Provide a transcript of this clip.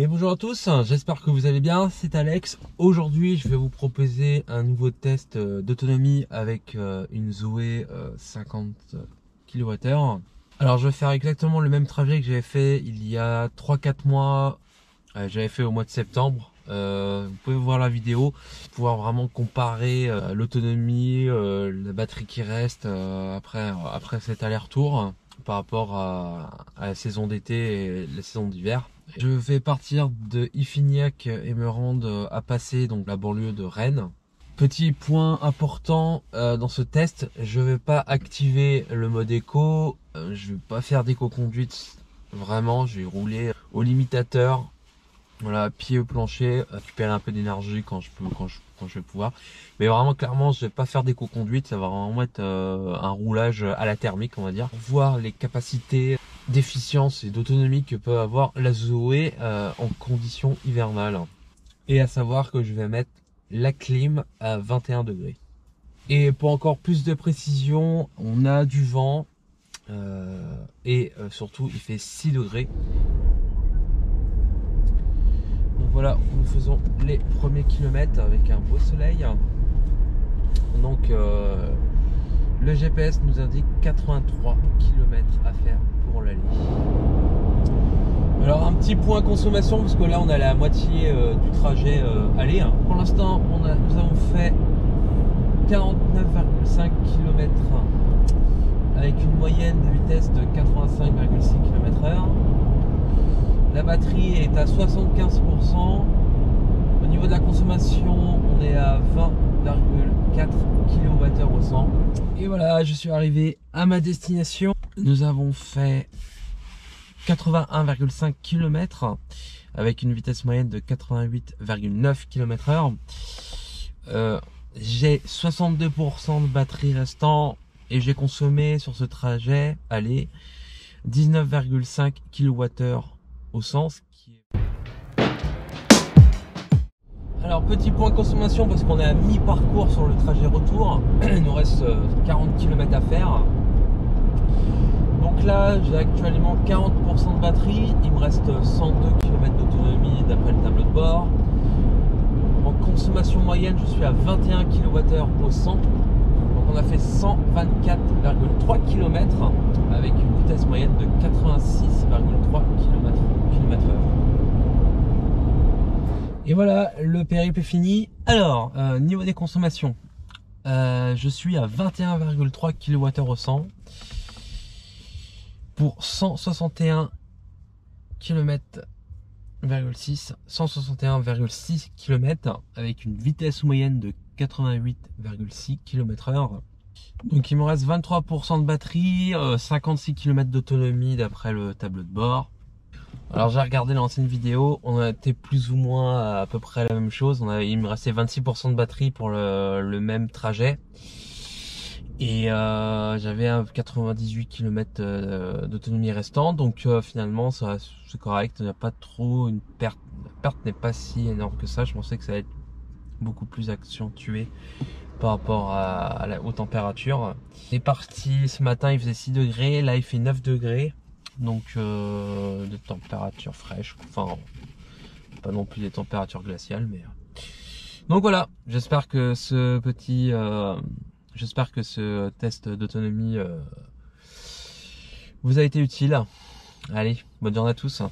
Et bonjour à tous, j'espère que vous allez bien, c'est Alex. Aujourd'hui je vais vous proposer un nouveau test d'autonomie avec une Zoé 50 kWh. Alors je vais faire exactement le même trajet que j'avais fait il y a 3-4 mois, j'avais fait au mois de septembre. Vous pouvez voir la vidéo, pouvoir vraiment comparer l'autonomie, la batterie qui reste après cet aller-retour par rapport à la saison d'été et la saison d'hiver. Je vais partir de Ifignac et me rendre à Passé, donc la banlieue de Rennes. Petit point important dans ce test, je vais pas activer le mode éco, je vais pas faire d'éco-conduite, vraiment, je vais rouler au limitateur, voilà, pied au plancher, récupérer un peu d'énergie quand je vais pouvoir. Mais vraiment, clairement, je vais pas faire d'éco-conduite, ça va vraiment être un roulage à la thermique, on va dire. Voir les capacités d'efficience et d'autonomie que peut avoir la Zoé en conditions hivernales. Et à savoir que je vais mettre la clim à 21 degrés. Et pour encore plus de précision, on a du vent et surtout il fait 6 degrés. Donc voilà, nous faisons les premiers kilomètres avec un beau soleil. Donc le GPS nous indique 83 km à faire pour l'aller. Alors un petit point consommation, parce que là on a la moitié du trajet aller. Pour l'instant nous avons fait 49,5 km avec une moyenne de vitesse de 85,6 km/h. La batterie est à 75%. Au niveau de la consommation, on est à 20,4 kWh au 100. Et voilà, je suis arrivé à ma destination. Nous avons fait 81,5 km avec une vitesse moyenne de 88,9 km/h. J'ai 62% de batterie restant et j'ai consommé sur ce trajet, allez, 19,5 kWh au 100. Alors petit point consommation, parce qu'on est à mi-parcours sur le trajet retour, il nous reste 40 km à faire. Donc là j'ai actuellement 40% de batterie, il me reste 102 km d'autonomie d'après le tableau de bord. En consommation moyenne je suis à 21 kWh au 100, donc on a fait 124,3 km avec une vitesse moyenne de 86,3 km/h. Et voilà, le périple est fini. Alors, niveau des consommations, je suis à 21,3 kWh au 100 pour 161,6 km, 161,6 km avec une vitesse moyenne de 88,6 km/h. Donc il me reste 23% de batterie, 56 km d'autonomie d'après le tableau de bord. Alors j'ai regardé l'ancienne vidéo, on a été plus ou moins à peu près la même chose. Il me restait 26% de batterie pour le même trajet. Et j'avais 98 km d'autonomie restant. Donc finalement c'est correct, il n'y a pas trop une perte. La perte n'est pas si énorme que ça, je pensais que ça allait être beaucoup plus accentué par rapport à la haute température. On est parti ce matin, il faisait 6 degrés, là il fait 9 degrés. Donc des températures fraîches, enfin pas non plus des températures glaciales, mais donc voilà, j'espère que ce petit test d'autonomie vous a été utile. Allez, bonne journée à tous.